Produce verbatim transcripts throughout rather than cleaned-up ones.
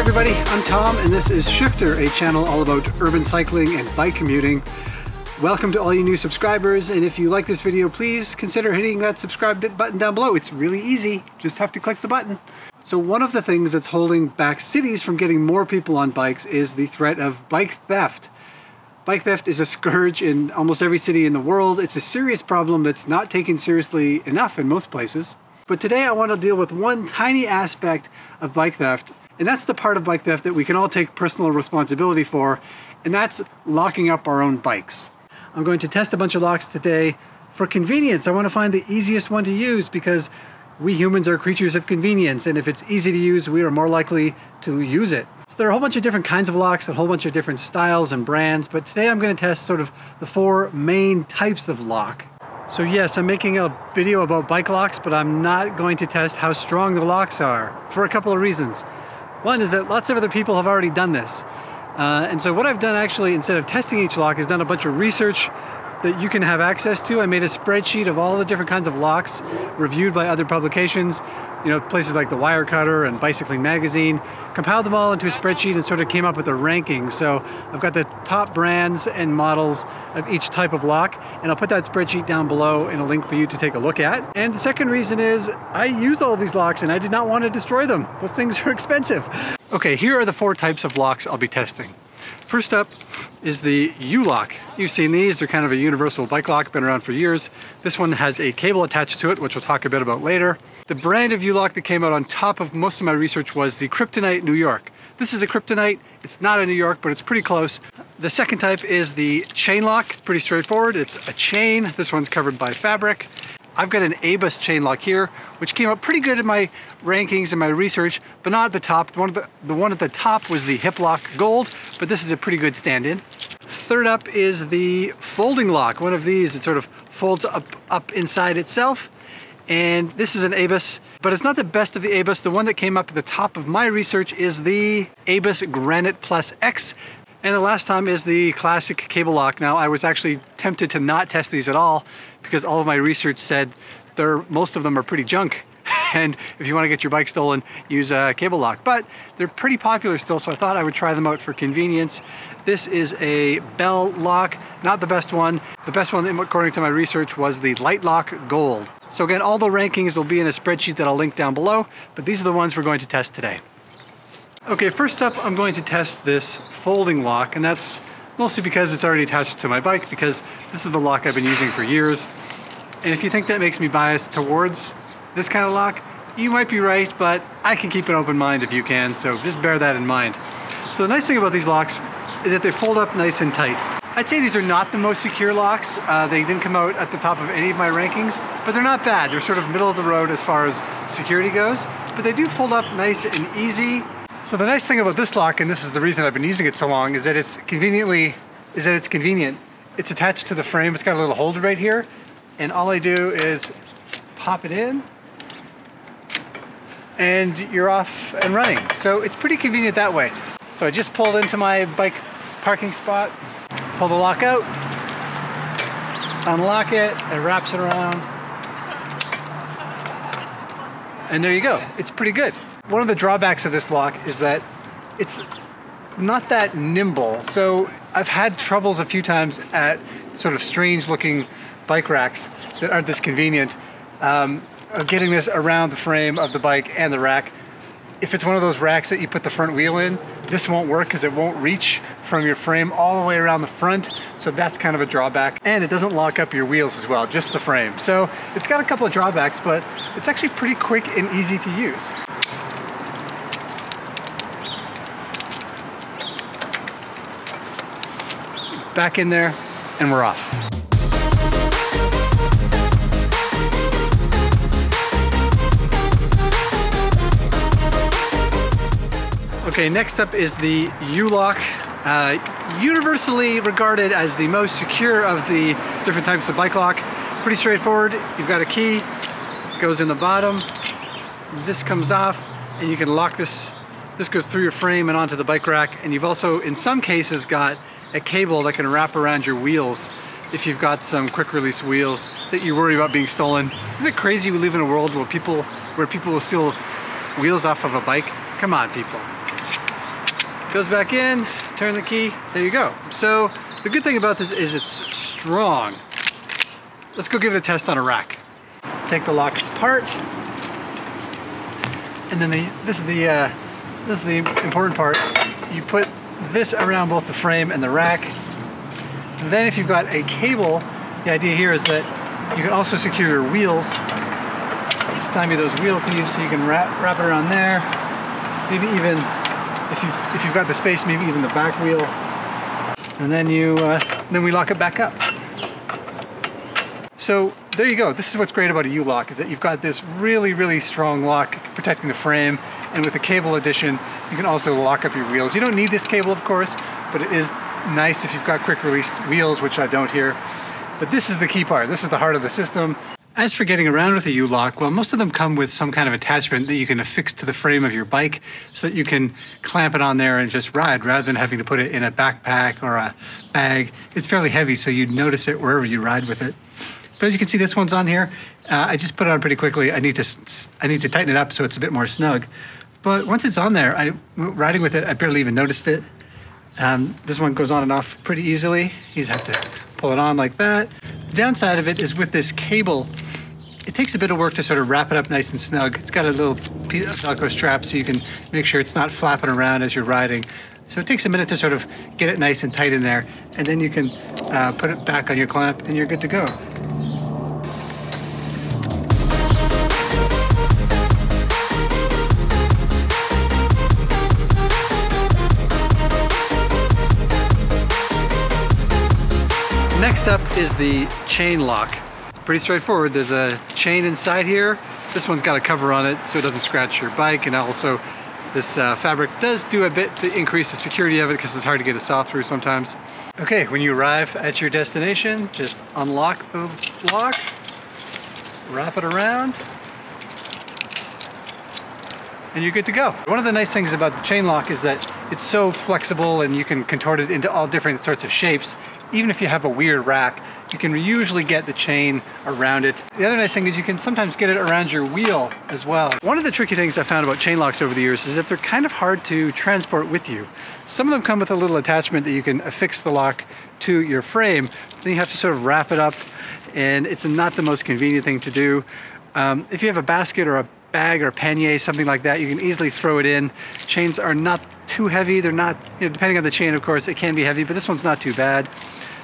Hey everybody, I'm Tom and this is Shifter, a channel all about urban cycling and bike commuting. Welcome to all you new subscribers, and if you like this video, please consider hitting that subscribe button down below. It's really easy, just have to click the button. So one of the things that's holding back cities from getting more people on bikes is the threat of bike theft. Bike theft is a scourge in almost every city in the world. It's a serious problem that's not taken seriously enough in most places. But today I want to deal with one tiny aspect of bike theft, and that's the part of bike theft that we can all take personal responsibility for, and that's locking up our own bikes. I'm going to test a bunch of locks today. For convenience, I want to find the easiest one to use because we humans are creatures of convenience, and if it's easy to use, we are more likely to use it. So there are a whole bunch of different kinds of locks, a whole bunch of different styles and brands, but today I'm going to test sort of the four main types of lock. So yes, I'm making a video about bike locks, but I'm not going to test how strong the locks are for a couple of reasons. One is that lots of other people have already done this. Uh, and so what I've done actually, instead of testing each lock, is done a bunch of research that you can have access to. I made a spreadsheet of all the different kinds of locks reviewed by other publications, you know, places like the Wirecutter and Bicycling Magazine, compiled them all into a spreadsheet and sort of came up with a ranking. So I've got the top brands and models of each type of lock, and I'll put that spreadsheet down below in a link for you to take a look at. And the second reason is I use all these locks and I did not want to destroy them. Those things are expensive. Okay, here are the four types of locks I'll be testing. First up is the U-lock. You've seen these, they're kind of a universal bike lock, been around for years. This one has a cable attached to it, which we'll talk a bit about later. The brand of U-lock that came out on top of most of my research was the Kryptonite New York. This is a Kryptonite, it's not a New York, but it's pretty close. The second type is the chain lock, pretty straightforward. It's a chain, this one's covered by fabric. I've got an ABUS chain lock here, which came out pretty good in my rankings and my research, but not at the top. The one, at the, the one at the top was the Hiplock Gold, but this is a pretty good stand-in. Third up is the folding lock, one of these. It sort of folds up, up inside itself, and this is an ABUS, but it's not the best of the ABUS. The one that came up at the top of my research is the ABUS Granite Plus X. And the last time is the classic cable lock. Now, I was actually tempted to not test these at all because all of my research said they're, most of them are pretty junk. And if you want to get your bike stolen, use a cable lock. But they're pretty popular still, so I thought I would try them out for convenience. This is a Bell lock, not the best one. The best one, according to my research, was the Lite Lock Gold. So again, all the rankings will be in a spreadsheet that I'll link down below, but these are the ones we're going to test today. Okay, first up, I'm going to test this folding lock, and that's mostly because it's already attached to my bike, because this is the lock I've been using for years. And if you think that makes me biased towards this kind of lock, you might be right, but I can keep an open mind if you can, so just bear that in mind. So the nice thing about these locks is that they fold up nice and tight. I'd say these are not the most secure locks. Uh, they didn't come out at the top of any of my rankings, but they're not bad. They're sort of middle of the road as far as security goes, but they do fold up nice and easy. So the nice thing about this lock, and this is the reason I've been using it so long, is that it's conveniently, is that it's convenient. It's attached to the frame, it's got a little holder right here, and all I do is pop it in, and you're off and running. So it's pretty convenient that way. So I just pulled into my bike parking spot, pull the lock out, unlock it, it wraps it around, and there you go, it's pretty good. One of the drawbacks of this lock is that it's not that nimble. So I've had troubles a few times at sort of strange looking bike racks that aren't this convenient um, of getting this around the frame of the bike and the rack. If it's one of those racks that you put the front wheel in, this won't work because it won't reach from your frame all the way around the front. So that's kind of a drawback. And it doesn't lock up your wheels as well, just the frame. So it's got a couple of drawbacks, but it's actually pretty quick and easy to use. Back in there, and we're off. Okay, next up is the U-lock. Uh, universally regarded as the most secure of the different types of bike lock. Pretty straightforward. You've got a key, goes in the bottom, this comes off, and you can lock this. This goes through your frame and onto the bike rack, and you've also, in some cases, got a cable that can wrap around your wheels if you've got some quick release wheels that you worry about being stolen. Isn't it crazy we live in a world where people where people will steal wheels off of a bike? Come on, people. goes back in, turn the key, there you go. So the good thing about this is it's strong. Let's go give it a test on a rack. Take the lock apart, and then the, this is the uh, this is the important part. You put this around both the frame and the rack. And then if you've got a cable, the idea here is that you can also secure your wheels. Stymie those wheel thieves, so you can wrap wrap it around there. Maybe even if you've if you've got the space, maybe even the back wheel. And then you uh, then we lock it back up. So there you go. This is what's great about a U-lock, is that you've got this really, really strong lock protecting the frame, and with the cable addition, you can also lock up your wheels. You don't need this cable, of course, but it is nice if you've got quick release wheels, which I don't here. But this is the key part. This is the heart of the system. As for getting around with a U-lock, well, most of them come with some kind of attachment that you can affix to the frame of your bike so that you can clamp it on there and just ride rather than having to put it in a backpack or a bag. It's fairly heavy, so you'd notice it wherever you ride with it. But as you can see, this one's on here. Uh, I just put it on pretty quickly. I need to I need to tighten it up so it's a bit more snug. But once it's on there, I, riding with it, I barely even noticed it. Um, this one goes on and off pretty easily. You just have to pull it on like that. The downside of it is with this cable, it takes a bit of work to sort of wrap it up nice and snug. It's got a little piece of velcro strap so you can make sure it's not flapping around as you're riding. So it takes a minute to sort of get it nice and tight in there, and then you can uh, put it back on your clamp and you're good to go. Next up is the chain lock. It's pretty straightforward. There's a chain inside here. This one's got a cover on it so it doesn't scratch your bike, and also this uh, fabric does do a bit to increase the security of it because it's hard to get a saw through sometimes. Okay, when you arrive at your destination, just unlock the lock, wrap it around, and you're good to go. One of the nice things about the chain lock is that it's so flexible and you can contort it into all different sorts of shapes. Even if you have a weird rack, you can usually get the chain around it. The other nice thing is you can sometimes get it around your wheel as well. One of the tricky things I found about chain locks over the years is that they're kind of hard to transport with you. Some of them come with a little attachment that you can affix the lock to your frame. Then you have to sort of wrap it up, and it's not the most convenient thing to do. Um, if you have a basket or a bag or pannier, something like that, you can easily throw it in. Chains are not too heavy. They're not, you know, depending on the chain, of course, it can be heavy, but this one's not too bad.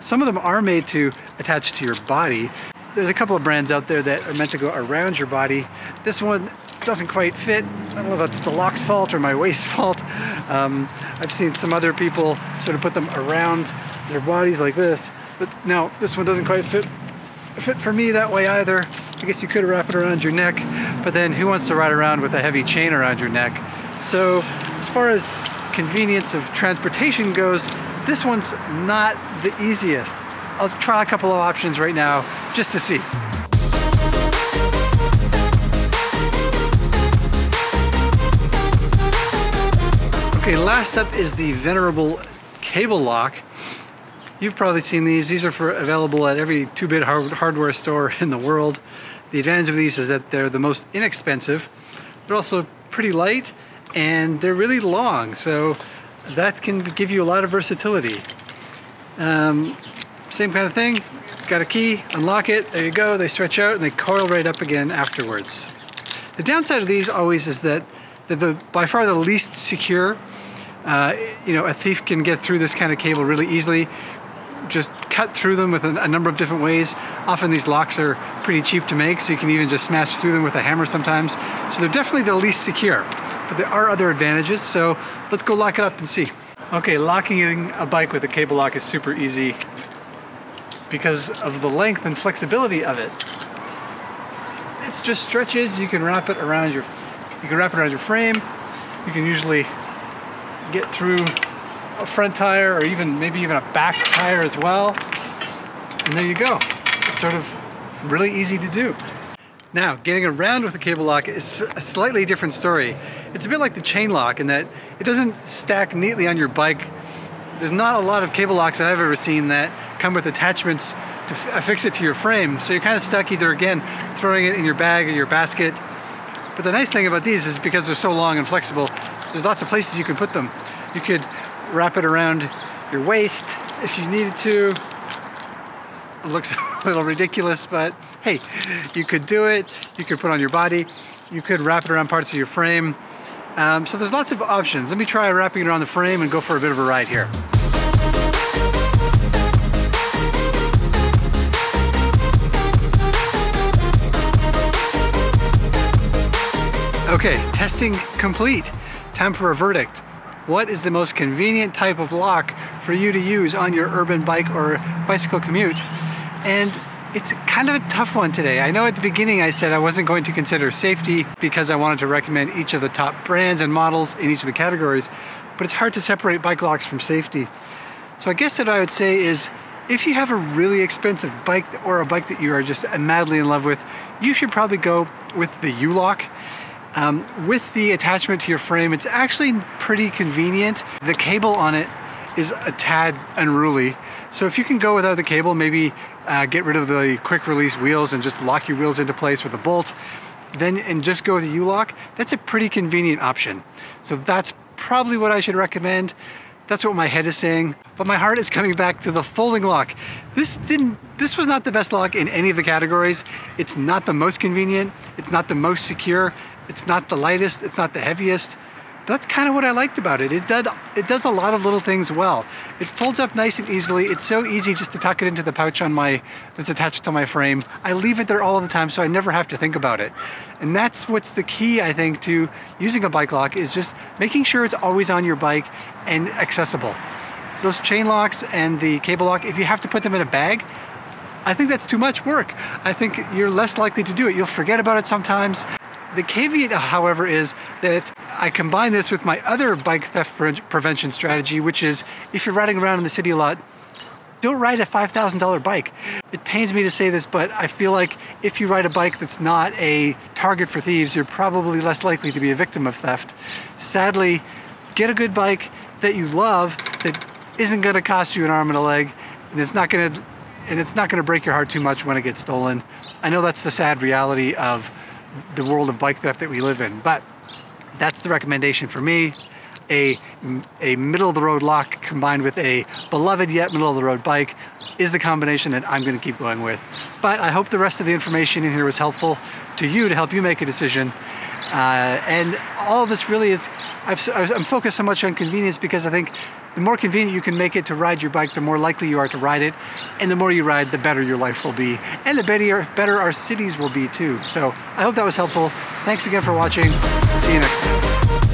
Some of them are made to attach to your body. There's a couple of brands out there that are meant to go around your body. This one doesn't quite fit. I don't know if that's the lock's fault or my waist fault. Um, I've seen some other people sort of put them around their bodies like this, but no, this one doesn't quite fit. fit for me that way either. I guess you could wrap it around your neck, but then who wants to ride around with a heavy chain around your neck? So as far as convenience of transportation goes, this one's not the easiest. I'll try a couple of options right now just to see. Okay, last up is the venerable cable lock. You've probably seen these. These are for available at every two-bit hard hardware store in the world. The advantage of these is that they're the most inexpensive. They're also pretty light, and they're really long, so that can give you a lot of versatility. Um, same kind of thing. It's got a key, unlock it, there you go. They stretch out, and they coil right up again afterwards. The downside of these always is that they're the, by far the least secure. Uh, you know, a thief can get through this kind of cable really easily. Just cut through them with a number of different ways. Often these locks are pretty cheap to make, so you can even just smash through them with a hammer sometimes. So they're definitely the least secure, but there are other advantages, so let's go lock it up and see. Okay, locking a bike with a cable lock is super easy because of the length and flexibility of it. It's just stretches. You can wrap it around your, you can wrap it around your frame. You can usually get through a front tire or even maybe even a back tire as well, and there you go. It's sort of really easy to do. Now, getting around with the cable lock is a slightly different story. It's a bit like the chain lock in that it doesn't stack neatly on your bike. There's not a lot of cable locks that I've ever seen that come with attachments to affix it to your frame, so you're kind of stuck either again throwing it in your bag or your basket. But the nice thing about these is because they're so long and flexible, there's lots of places you can put them. You could wrap it around your waist if you needed to. It looks a little ridiculous, but hey, you could do it. You could put on your body. You could wrap it around parts of your frame. Um, so there's lots of options. Let me try wrapping it around the frame and go for a bit of a ride here. Okay, testing complete. Time for a verdict. What is the most convenient type of lock for you to use on your urban bike or bicycle commute? And it's kind of a tough one today. I know at the beginning I said I wasn't going to consider safety because I wanted to recommend each of the top brands and models in each of the categories, but it's hard to separate bike locks from safety. So I guess what I would say is, if you have a really expensive bike or a bike that you are just madly in love with, you should probably go with the U-Lock. Um, with the attachment to your frame, it's actually pretty convenient. The cable on it is a tad unruly. So if you can go without the cable, maybe uh, get rid of the quick release wheels and just lock your wheels into place with a bolt, then and just go with the U-Lock, that's a pretty convenient option. So that's probably what I should recommend. That's what my head is saying, but my heart is coming back to the folding lock. This didn't, this was not the best lock in any of the categories. It's not the most convenient. It's not the most secure. It's not the lightest, it's not the heaviest, but that's kind of what I liked about it. It did, it does a lot of little things well. It folds up nice and easily. It's so easy just to tuck it into the pouch on my, that's attached to my frame. I leave it there all the time, so I never have to think about it. And that's what's the key, I think, to using a bike lock, is just making sure it's always on your bike and accessible. Those chain locks and the cable lock, if you have to put them in a bag, I think that's too much work. I think you're less likely to do it. You'll forget about it sometimes. The caveat, however, is that I combine this with my other bike theft pre prevention strategy, which is if you're riding around in the city a lot, don't ride a five thousand dollar bike. It pains me to say this, but I feel like if you ride a bike that's not a target for thieves, you're probably less likely to be a victim of theft. Sadly, get a good bike that you love that isn't going to cost you an arm and a leg, and it's not going to and it's not going to break your heart too much when it gets stolen. I know that's the sad reality of the world of bike theft that we live in, but that's the recommendation for me. A, a middle of the road lock combined with a beloved yet middle of the road bike is the combination that I'm going to keep going with. But I hope the rest of the information in here was helpful to you to help you make a decision. Uh, and all of this really is, I've, I'm focused so much on convenience because I think the more convenient you can make it to ride your bike, the more likely you are to ride it. And the more you ride, the better your life will be. And the better, better our cities will be too. So I hope that was helpful. Thanks again for watching. See you next time.